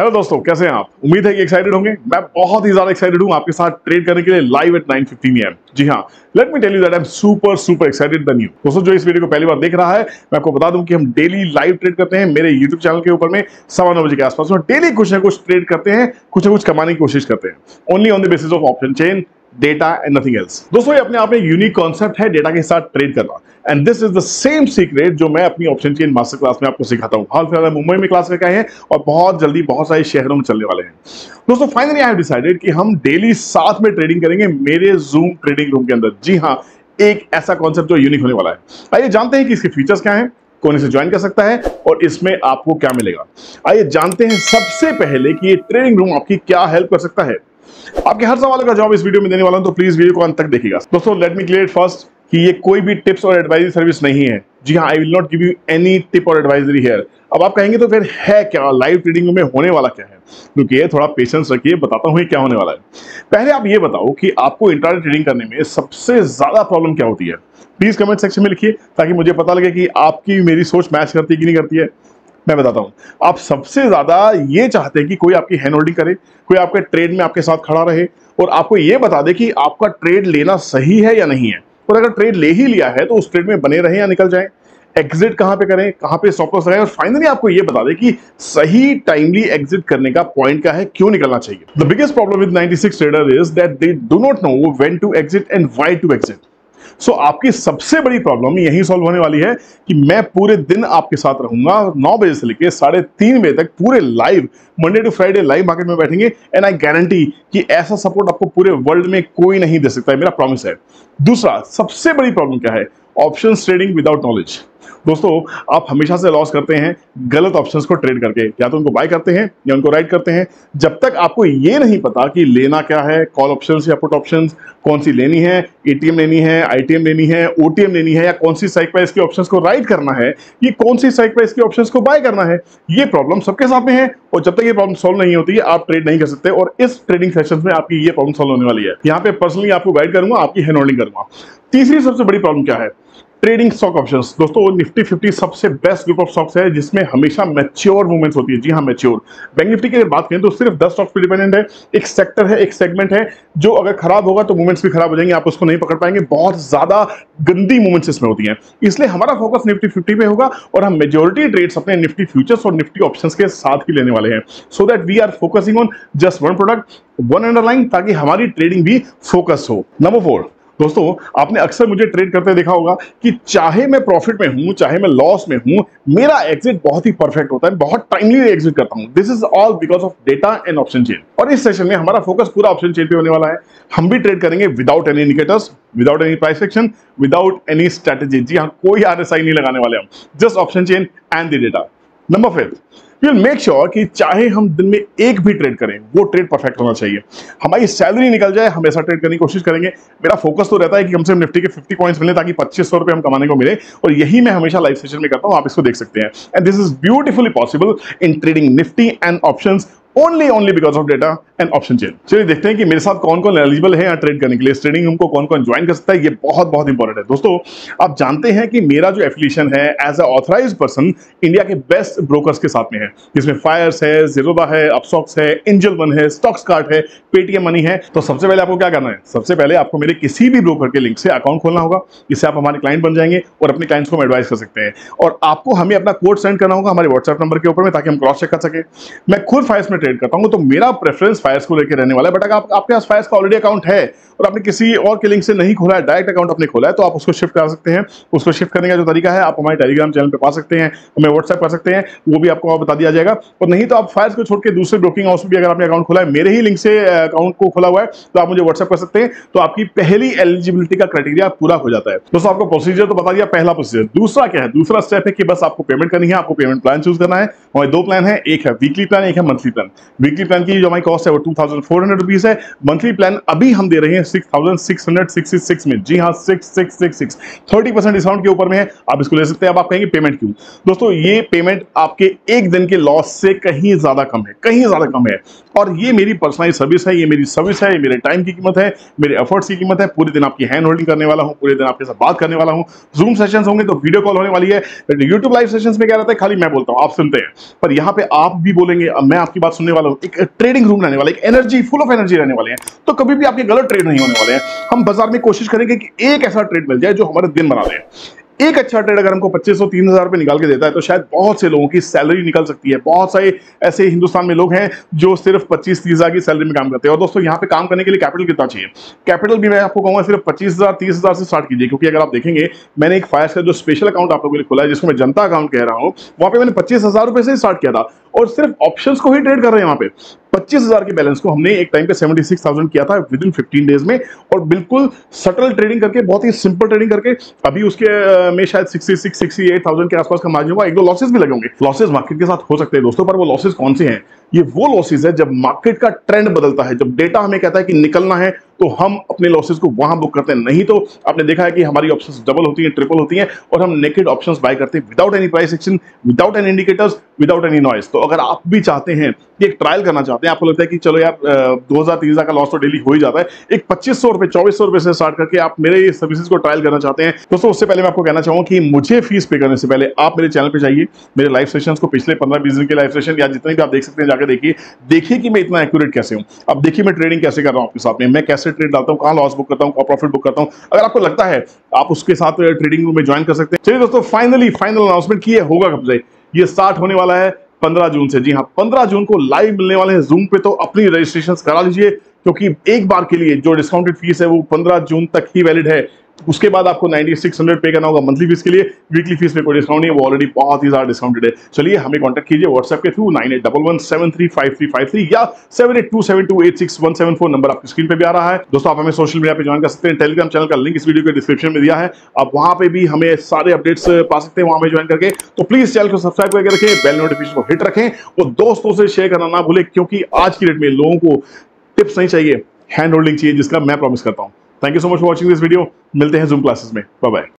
Hello दोस्तों, कैसे हैं आप? उम्मीद है कि एक्साइटेड होंगे। मैं बहुत ही ज्यादा एक्साइटेड हूं आपके साथ ट्रेड करने के लिए लाइव एट 9:15 AM। जी हां, let me tell you that I am super super excited then you. दोस्तों, जो इस वीडियो को पहली बार देख रहा है, मैं आपको बता दूं कि हम डेली लाइव ट्रेड करते हैं मेरे YouTube चैनल के ऊपर में 9:15 बजे के आसपास। डेली कुछ ना कुछ ट्रेड करते हैं, कुछ ना कुछ कमाने की कोशिश करते हैं, only on the basis of option chain, data and nothing else. दोस्तों, ये अपने आप में यूनिक कॉन्सेप्ट है डेटा के साथ ट्रेड करना, and this is the same secret जो मैं अपनी ऑप्शन चेन मास्टर क्लास में आपको सिखाता हूं। हाल फिलहाल मुंबई में क्लास करके आए हैं और बहुत जल्दी बहुत सारे शहरों में चलने वाले हैं। दोस्तों, फाइनली आई हैव डिसाइडेड कि हम डेली साथ में ट्रेडिंग करेंगे मेरे जूम ट्रेडिंग रूम के अंदर। जी हां, एक ऐसा कॉन्सेप्ट जो यूनिक होने वाला है। आइए जानते हैं कि इसके फीचर्स क्या हैं, कौन इसे ज्वाइन कर सकता है और इसमें आपको क्या मिलेगा। आइए जानते हैं सबसे पहले कि ये ट्रेडिंग रूम आपकी क्या हेल्प कर सकता है। आपके हर सवाल का जवाब इस वीडियो में देने वाला हूं, तो प्लीज वीडियो को अंत तक देखिएगा। दोस्तों, लेट मी क्लियर फर्स्ट कि ये कोई भी टिप्स और एडवाइजरी सर्विस नहीं है। जी हाँ, I will not give you any tip और एडवाइजरी हियर। अब आप कहेंगे तो फिर है क्या, लाइव ट्रेडिंग में होने वाला क्या है? क्योंकि थोड़ा पेशेंस रखिए, बताता हूँ क्या होने वाला है। पहले आप ये बताओ कि आपको इंट्राडे ट्रेडिंग करने में सबसे ज्यादा प्रॉब्लम क्या होती है। प्लीज कमेंट सेक्शन में लिखिए ताकि मुझे पता लगे कि आपकी मेरी सोच मैच करती कि नहीं करती है। मैं बताता हूँ, आप सबसे ज्यादा ये चाहते हैं कि कोई आपकी हैंड होल्डिंग करे, कोई आपके ट्रेड में आपके साथ खड़ा रहे और आपको ये बता दे कि आपका ट्रेड लेना सही है या नहीं है, और अगर ट्रेड ले ही लिया है तो उस ट्रेड में बने रहें या निकल जाएं, एग्जिट कहाँ पे करें, कहाँ पे स्टॉप लॉस लगाएं, और फाइनली आपको ये बता दें कि सही टाइमली एग्जिट करने का पॉइंट क्या है, क्यों निकलना चाहिए। The biggest problem with 96 trader is that they do not know when to exit and why to exit. So आपकी सबसे बड़ी प्रॉब्लम यही सॉल्व होने वाली है कि मैं पूरे दिन आपके साथ रहूंगा, 9 बजे से लेकर 3:30 बजे तक पूरे live, Monday to Friday live market में बैठेंगे, एंड आई गारंटी कि ऐसा सपोर्ट आपको पूरे वर्ल्ड में कोई नहीं दे सकता है, मेरा प्रॉमिस है। दूसरा सबसे बड़ी प्रॉब्लम क्या है? Option trading without knowledge. दोस्तों, आप हमेशा से लॉस करते हैं गलत ऑप्शंस को ट्रेड करके, या तो उनको बाय करते हैं या उनको राइट करते हैं। जब तक आपको ये नहीं पता कि लेना क्या है, कॉल ऑप्शंस या पुट ऑप्शंस, कौन सी लेनी है, एटीएम लेनी है, आईटीएम लेनी है, ओटीएम लेनी है, या कौन सी स्ट्राइक प्राइस के ऑप्शंस को राइट करना है, ये कौन सी स्ट्राइक प्राइस के ऑप्शंस को बाय करना है, ये प्रॉब्लम सबके साथ में है। और जब तक ये प्रॉब्लम सॉल्व नहीं होती है, आप ट्रेड नहीं कर सकते, और इस ट्रेडिंग सेशन में आपकी ये प्रॉब्लम सॉल्व होने वाली है। यहाँ पे पर्सनली आपको गाइड करूंगा, आपकी हैंड होल्डिंग करूंगा। तीसरी सबसे बड़ी प्रॉब्लम क्या है? Trading stock options. दोस्तों, निफ्टी 50 सबसे बेस्ट ग्रुप ऑफ स्टॉक्स है जिसमें हमेशा मैच्योर मूवमेंट्स होती है। जी हाँ, मैच्योर। बैंक निफ्टी की अगर बात करें तो सिर्फ 10 स्टॉक्स पर डिपेंडेंट है, एक सेक्टर है, एक सेगमेंट है, जो अगर खराब होगा तो मूवमेंट्स भी खराब हो जाएंगे, आप उसको नहीं पकड़ पाएंगे। बहुत ज्यादा गंदी मूवमेंट्स इसमें होती हैं, इसलिए हमारा फोकस निफ्टी 50 पे होगा और हम मेजोरिटी ट्रेड्स अपने निफ्टी फ्यूचर्स और निफ्टी ऑप्शंस के साथ ही लेने वाले हैं, so that we are focusing on just one product, one underline, ताकि हमारी ट्रेडिंग भी फोकस हो। नंबर 4, दोस्तों आपने अक्सर मुझे ट्रेड करते देखा होगा कि चाहे मैं प्रॉफिट में हूं, चाहे मैं लॉस में हूं, मेरा एग्जिट बहुत ही परफेक्ट होता है, बहुत टाइमली एग्जिट करता हूं। This is all because of data and option chain, और इस सेशन में हमारा फोकस पूरा ऑप्शन चेन पे होने वाला है। हम भी ट्रेड करेंगे without any indicators, without any price action, without any strategy. जी हाँ, कोई RSI नहीं लगाने वाले हम, just option chain and the data. Number 5, we will make sure कि चाहे हम दिन में एक भी ट्रेड करें, वो ट्रेड परफेक्ट होना चाहिए। हमारी सैलरी निकल जाए, हम ऐसा ट्रेड करने की कोशिश करेंगे। मेरा फोकस तो रहता है कि कम से कम निफ्टी के 50 पॉइंट्स मिले, ताकि 2500 रुपये हम कमाने को मिले, और यही मैं हमेशा लाइव सेशन में करता हूँ, आप इसको देख सकते हैं। And this is beautifully possible in trading Nifty and options, only because of data and option chain। चलिए देखते हैं कि मेरे साथ कौन कौन एलिजिबल है यहाँ ट्रेड करने के लिए, ट्रेडिंग हमको कौन कौन ज्वाइन कर सकता है। ये बहुत बहुत इंपॉर्टेंट है। दोस्तों, आप जानते हैं कि मेरा जो एफिलिएशन है as a authorised person India के बेस्ट ब्रोकर्स के साथ में है, जिसमें FYERS है, ZERODHA है, Upstox है, Angel Broking है, StoxKart है, Paytm Money है। तो सबसे पहले आपको क्या करना है? सबसे पहले आपको मेरे किसी भी ब्रोकर के लिंक से अकाउंट खोलना होगा, इससे आप हमारे क्लाइंट बन जाएंगे और अपने क्लाइंट्स को हम एडवाइस कर सकते हैं। और आपको हमें अपना कोड सेंड करना होगा हमारे व्हाट्सएप नंबर के ऊपर में, ताकि हम क्रॉस चेक कर सके। मैं खुद FYERS में ट्रेड करता हूं, तो मेरा प्रेफरेंस FYERS को लेकर रहने वाला है। बट अगर आपके पास FYERS का ऑलरेडी अकाउंट है और आपने किसी और के लिंक से नहीं खोला है, डायरेक्ट अकाउंट आपने खोला है, तो आप उसको शिफ्ट कर सकते हैं। उसको शिफ्ट करने का जो तरीका है, आप हमारे टेलीग्राम चैनल पे पा सकते हैं, हमें व्हाट्सएप कर सकते हैं, वो भी आपको बता दिया जाएगा। और नहीं तो आप FYERS को छोड़ के दूसरे ब्रोकिंग हाउस में भी अगर आपने अकाउंट खोला है, मेरे ही लिंक से अकाउंट को खोला हुआ है, तो आप मुझे व्हाट्सएप कर सकते हैं। तो आपकी पहली एलिजिबिलिटी का क्राइटेरिया पूरा हो जाता है। दोस्तों, आपको प्रोसीजर तो बता दिया, पहला प्रोसीजर। दूसरा क्या है? दूसरा स्टेप है कि बस आपको पेमेंट करनी है, आपको पेमेंट प्लान चूज करना है। हमारे 2 प्लान है, एक है वीकली प्लान, एक है मंथली प्लान। वीकली प्लान की जो हमारी कॉस्ट है वो और 2400 रुपीस है। मंथली प्लान अभी हम दे रहे हैं 6666 में, जी हाँ 6666, 30% डिस्काउंट के ऊपर में है, आप इसको ले सकते हैं। अब आप कहेंगे पेमेंट क्यों? दोस्तों ये पेमेंट आपके एक दिन के लॉस से कहीं ज्यादा कम है, कहीं ज्यादा कम है, और ये मेरी पर्सनल सर्विस है, ये मेरी सर्विस है, ये मेरे टाइम की कीमत है, मेरे एफर्ट्स की कीमत है। पूरे दिन आपकी हैंड होल्डिंग करने वाला हूँ, पूरे दिन आपके साथ बात करने वाला हूँ, जूम सेशंस होंगे तो वीडियो कॉल होने वाली है। यूट्यूब लाइव सेशंस में क्या रहता है, खाली मैं बोलता हूँ आप सुनते हैं, पर यहाँ पे आप भी बोलेंगे, मैं आपकी बात सुनने वाला हूँ। एक ट्रेडिंग रूम रहने वाला है, एक एनर्जी फुल ऑफ एनर्जी रहने वाले हैं, तो कभी भी आपके गलत ट्रेड नहीं होने वाले हैं। हम बाजार में कोशिश करेंगे कि एक ऐसा ट्रेड मिल जाए जो हमारे दिन बना दे। एक अच्छा ट्रेड अगर हमको 2500-3000 रुपये निकाल के देता है तो शायद बहुत से लोगों की सैलरी निकल सकती है। बहुत सारे ऐसे हिंदुस्तान में लोग हैं जो सिर्फ 25-30 हज़ार की सैलरी में काम करते हैं। और दोस्तों यहाँ पे काम करने के लिए कैपिटल कितना चाहिए? कैपिटल भी मैं आपको कहूँगा सिर्फ 25,000-30,000 से स्टार्ट कीजिए, क्योंकि अगर आप देखेंगे मैंने एक FYERS का जो स्पेशल अकाउंट आप लोगों के लिए खोला है, जिसको मैं जनता अकाउंट कह रहा हूँ, वहाँ पर मैंने 25,000 रुपये से स्टार्ट किया था और सिर्फ ऑप्शन को ही ट्रेड कर रहे हैं। यहाँ पे 25,000 के बैलेंस को हमने एक टाइम पे 76,000 किया था विद इन 15 डेज में, और बिल्कुल सटल ट्रेडिंग करके, बहुत ही सिंपल ट्रेडिंग करके। अभी उसके में शायद 66,000-68,000 के आसपास का मार्जिन हुआ। एक दो लॉसेस भी लगे होंगे, लॉसेस मार्केट के साथ हो सकते हैं दोस्तों, पर वो लॉसेस कौन से हैं? ये वो लॉसेस है जब मार्केट का ट्रेंड बदलता है, जब डेटा हमें कहता है कि निकलना है तो हम अपने लॉसेस को वहां बुक करते हैं। नहीं तो आपने देखा है कि हमारी ऑप्शंस डबल होती हैं, ट्रिपल होती हैं, और हम नेकेड ऑप्शंस बाय करते हैं without any price action, without any indicators, without any noise. तो अगर आप भी चाहते हैं कि एक ट्रायल करना चाहते हैं, आपको लगता है कि चलो यार 2000-3000 का लॉस तो डेली हो ही जाता है, एक 2500-2400 रुपये से स्टार्ट करके आप मेरे सर्विसेज को ट्रायल करना चाहते हैं दोस्तों, उससे पहले मैं आपको कहना चाहूँगा कि मुझे फीस पे करने से पहले आप मेरे चैनल पर जाइए, मेरे लाइव सेशन को, पिछले 15-20 दिन के लाइव सेशन या जितने भी आप देख सकते हैं, जाकर देखिए कि मैं इतना एक्यूरेट कैसे हूँ। अब देखिए मैं ट्रेडिंग कैसे कर रहा हूँ आपके साथ में, मैं कैसे ट्रेड डालता हूं, कहां लॉस बुक करता हूं, कहां प्रॉफिट बुक करता हूं। अगर आपको लगता है आप उसके साथ ट्रेडिंग रूम में ज्वाइन कर सकते हैं। चलिए दोस्तों फाइनल अनाउंसमेंट किए होगा कब से ये स्टार्ट होने वाला है 15 जून से। जी हाँ 15 जून को लाइव मिलने वाले हैं जूम पे, तो अपनी रजिस्ट्रेशन करा लीजिए, क्योंकि एक बार के लिए जो डिस्काउंटेड फीस है वो 15 जून तक ही वैलिड है। उसके बाद आपको 9600 पे करना होगा मंथली फीस के लिए, वीकली फीस पे कोई डिस्काउंट नहीं है, वो ऑलरेडी बहुत ही ज्यादा डिस्काउंटेड है। चलिए हमें कांटेक्ट कीजिए व्हाट्सएप के थ्रू 9811735353 या 7827286174 नंबर आपकी स्क्रीन पे भी आ रहा है। दोस्तों आप हमें सोशल मीडिया पे ज्वाइन कर सकते हैं, टेलीग्राम चैनल का लिंक इस वीडियो के डिस्क्रिप्शन में दिया है, आप वहाँ पे भी हमें सारे अपडेट्स पा सकते हैं वहाँ पे ज्वाइन करके। तो प्लीज चैनल को सब्सक्राइब करके रखें, बेल नोटिफिकेशन को हिट रखें और दोस्तों से शेयर करना ना भूलें, क्योंकि आज की डेट में लोगों को टिप्स नहीं चाहिए, हैंड होल्डिंग चाहिए, जिसका मैं प्रॉमिस करता हूँ। Thank you so much for watching this video. मिलते हैं Zoom classes में. Bye bye.